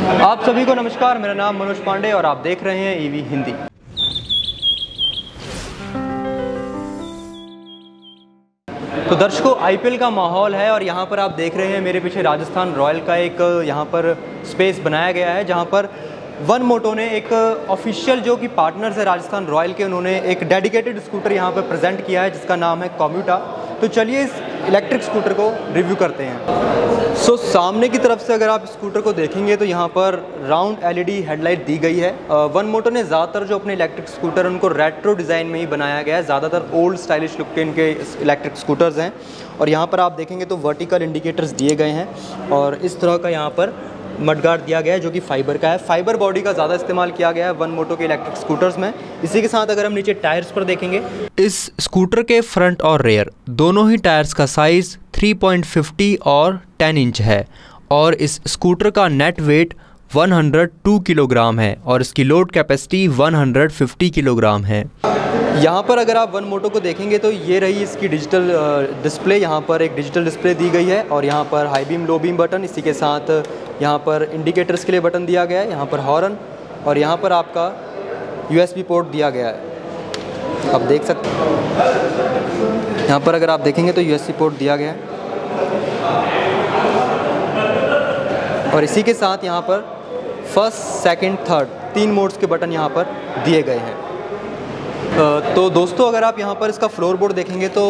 आप सभी को नमस्कार। मेरा नाम मनोज पांडे और आप देख रहे हैं ईवी हिंदी। तो दर्शकों, आईपीएल का माहौल है और यहाँ पर आप देख रहे हैं मेरे पीछे राजस्थान रॉयल का एक यहाँ पर स्पेस बनाया गया है, जहाँ पर वन मोटो ने एक ऑफिशियल जो कि पार्टनर्स है राजस्थान रॉयल के, उन्होंने एक डेडिकेटेड स्कूटर यहाँ पर प्रेजेंट किया है जिसका नाम है कॉम्यूटा। तो चलिए इस इलेक्ट्रिक स्कूटर को रिव्यू करते हैं। सो सामने की तरफ से अगर आप स्कूटर को देखेंगे तो यहाँ पर राउंड एलईडी हेडलाइट दी गई है। वन मोटो ने ज़्यादातर जो अपने इलेक्ट्रिक स्कूटर उनको रेट्रो डिज़ाइन में ही बनाया गया है। ज़्यादातर ओल्ड स्टाइलिश लुक के इनके इलेक्ट्रिक स्कूटर्स हैं। और यहाँ पर आप देखेंगे तो वर्टिकल इंडिकेटर्स दिए गए हैं और इस तरह का यहाँ पर मडगार्ड दिया गया है जो कि फाइबर का है। फाइबर बॉडी का ज़्यादा इस्तेमाल किया गया है वन मोटो के इलेक्ट्रिक स्कूटर्स में। इसी के साथ अगर हम नीचे टायर्स पर देखेंगे, इस स्कूटर के फ्रंट और रेयर दोनों ही टायर्स का साइज़ 3.50 और 10 इंच है और इस स्कूटर का नेट वेट 102 किलोग्राम है और इसकी लोड कैपेसिटी 150 किलोग्राम है। यहाँ पर अगर आप वन मोटो को देखेंगे तो ये रही इसकी डिजिटल डिस्प्ले। यहाँ पर एक डिजिटल डिस्प्ले दी गई है और यहाँ पर high beam, low beam button, इसी के साथ यहाँ पर इंडिकेटर्स के लिए बटन दिया गया है, यहाँ पर हॉर्न और यहाँ पर आपका USB पोर्ट दिया गया है। आप देख सकते हैं यहाँ पर अगर आप देखेंगे तो USB पोर्ट दिया गया है और इसी के साथ यहाँ पर फर्स्ट, सेकेंड, थर्ड 3 मोड्स के बटन यहाँ पर दिए गए हैं। तो दोस्तों, अगर आप यहाँ पर इसका फ्लोर बोर्ड देखेंगे तो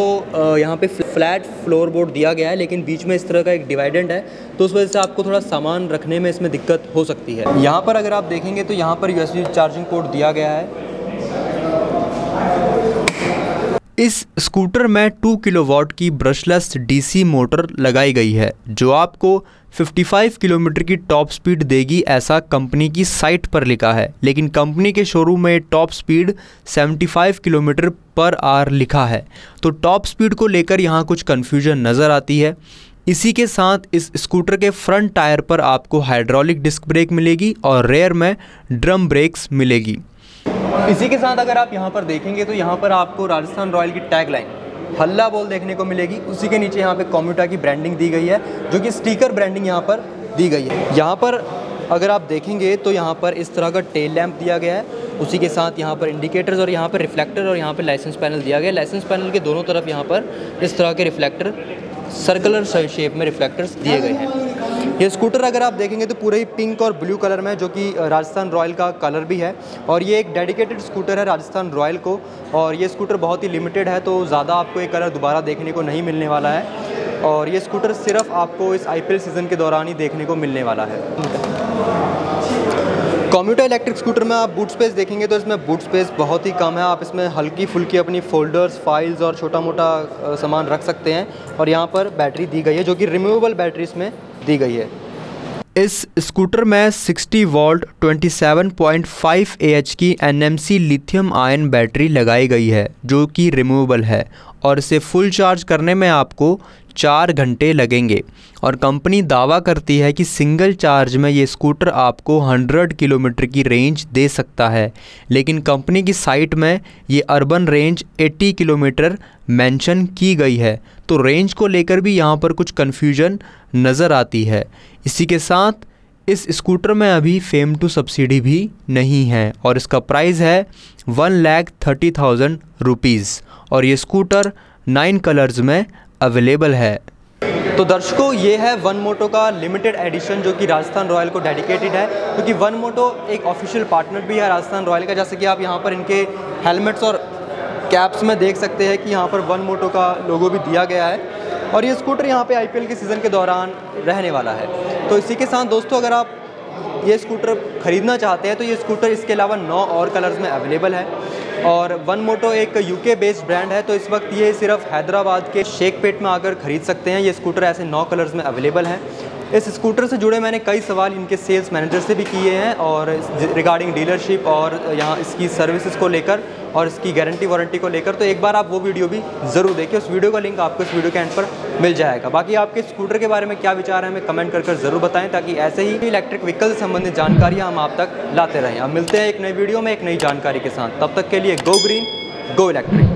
यहाँ पे फ्लैट फ्लोर बोर्ड दिया गया है, लेकिन बीच में इस तरह का एक डिवाइडेंट है तो उस वजह से आपको थोड़ा सामान रखने में इसमें दिक्कत हो सकती है। यहाँ पर अगर आप देखेंगे तो यहाँ पर USB चार्जिंग पोर्ट दिया गया है। इस स्कूटर में 2 किलोवाट की ब्रशलेस DC मोटर लगाई गई है जो आपको 55 किलोमीटर की टॉप स्पीड देगी, ऐसा कंपनी की साइट पर लिखा है, लेकिन कंपनी के शोरूम में top speed 75 kilometre per hour लिखा है। तो टॉप स्पीड को लेकर यहाँ कुछ कन्फ्यूजन नज़र आती है। इसी के साथ इस स्कूटर के फ्रंट टायर पर आपको हाइड्रोलिक डिस्क ब्रेक मिलेगी और रेयर में ड्रम ब्रेक्स मिलेगी। इसी के साथ अगर आप यहाँ पर देखेंगे तो यहाँ पर आपको राजस्थान रॉयल की टैगलाइन हल्ला बोल देखने को मिलेगी। उसी के नीचे यहाँ पे कॉम्यूटा की ब्रांडिंग दी गई है जो कि स्टिकर ब्रांडिंग यहाँ पर दी गई है। यहाँ पर अगर आप देखेंगे तो यहाँ पर इस तरह का टेल लैंप दिया गया है, उसी के साथ यहाँ पर इंडिकेटर्स और यहाँ पर रिफ्लेक्टर और यहाँ पर लाइसेंस पैनल दिया गया है। लाइसेंस पैनल के दोनों तरफ यहाँ पर इस तरह के रिफ्लेक्टर, सर्कुलर शेप में रिफ्लेक्टर्स दिए गए हैं। ये स्कूटर अगर आप देखेंगे तो पूरे ही पिंक और ब्लू कलर में, जो कि राजस्थान रॉयल का कलर भी है और ये एक डेडिकेटेड स्कूटर है राजस्थान रॉयल को और ये स्कूटर बहुत ही लिमिटेड है तो ज़्यादा आपको ये कलर दोबारा देखने को नहीं मिलने वाला है और ये स्कूटर सिर्फ आपको इस IPL सीज़न के दौरान ही देखने को मिलने वाला है। कॉम्यूटा इलेक्ट्रिक स्कूटर में आप बूट स्पेस देखेंगे तो इसमें बूट स्पेस बहुत ही कम है। आप इसमें हल्की फुल्की अपनी फोल्डर्स, फाइल्स और छोटा मोटा सामान रख सकते हैं और यहाँ पर बैटरी दी गई है जो कि रिमूवेबल बैटरी इसमें दी गई है। इस स्कूटर में 60 वोल्ट 27.5 Ah की NMC लिथियम आयन बैटरी लगाई गई है जो कि रिमूवेबल है और इसे फुल चार्ज करने में आपको 4 घंटे लगेंगे और कंपनी दावा करती है कि सिंगल चार्ज में ये स्कूटर आपको 100 किलोमीटर की रेंज दे सकता है, लेकिन कंपनी की साइट में ये अर्बन रेंज 80 किलोमीटर मेंशन की गई है तो रेंज को लेकर भी यहाँ पर कुछ कन्फ्यूजन नज़र आती है। इसी के साथ इस स्कूटर में अभी FAME 2 सब्सिडी भी नहीं है और इसका प्राइस है 1,30,000 रुपीज़ और ये स्कूटर 9 कलर्स में अवेलेबल है। तो दर्शकों, ये है वन मोटो का लिमिटेड एडिशन जो कि राजस्थान रॉयल को डेडिकेटेड है, क्योंकि वन मोटो एक ऑफिशियल पार्टनर भी है राजस्थान रॉयल का। जैसे कि आप यहाँ पर इनके हेलमेट्स और कैप्स में देख सकते हैं कि यहाँ पर वन मोटो का लोगो भी दिया गया है और ये स्कूटर यहाँ पे IPL के सीज़न के दौरान रहने वाला है। तो इसी के साथ दोस्तों, अगर आप ये स्कूटर ख़रीदना चाहते हैं तो ये स्कूटर इसके अलावा 9 और कलर्स में अवेलेबल है और वन मोटो एक UK बेस्ड ब्रांड है तो इस वक्त ये सिर्फ हैदराबाद के शेखपेट में आकर ख़रीद सकते हैं। ये स्कूटर ऐसे 9 कलर्स में अवेलेबल हैं। इस स्कूटर से जुड़े मैंने कई सवाल इनके सेल्स मैनेजर से भी किए हैं और रिगार्डिंग डीलरशिप और यहाँ इसकी सर्विसेज को लेकर और इसकी गारंटी वारंटी को लेकर, तो एक बार आप वो वीडियो भी ज़रूर देखिए। उस वीडियो का लिंक आपको इस वीडियो के एंड पर मिल जाएगा। बाकी आपके स्कूटर के बारे में क्या विचार है हमें कमेंट कर ज़रूर बताएं ताकि ऐसे ही इलेक्ट्रिक व्हीकल से संबंधित जानकारियाँ हम आप तक लाते रहें। अब मिलते हैं एक नई वीडियो में एक नई जानकारी के साथ, तब तक के लिए गो ग्रीन, गो इलेक्ट्रिक।